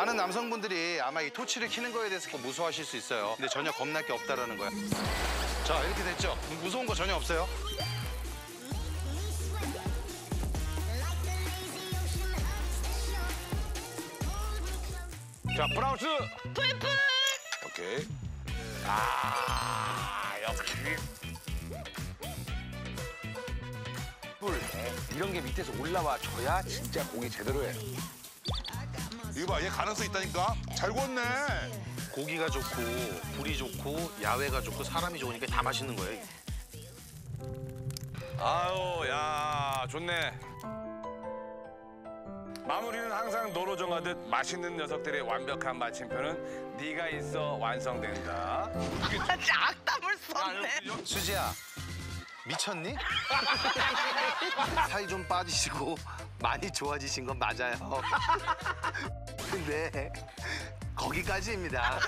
많은 남성분들이 아마 이 토치를 켜는 거에 대해서 무서워하실 수 있어요. 근데 전혀 겁날 게 없다라는 거야. 자, 이렇게 됐죠? 무서운 거 전혀 없어요. 자, 브라우스! 풀풀! 오케이. 아, 역시. 풀. 이런 게 밑에서 올라와줘야 진짜 공이 제대로 해. 이거 봐, 얘 가능성 있다니까? 잘 구웠네. 고기가 좋고, 불이 좋고, 야외가 좋고, 사람이 좋으니까 다 맛있는 거예요. 아유, 야, 좋네. 마무리는 항상 노로 정하듯 맛있는 녀석들의 완벽한 마침표는 네가 있어 완성된다. 진짜 악담을 썼네. 수지야, 미쳤니? 살이 좀 빠지시고 많이 좋아지신 건 맞아요. 근데 거기까지입니다.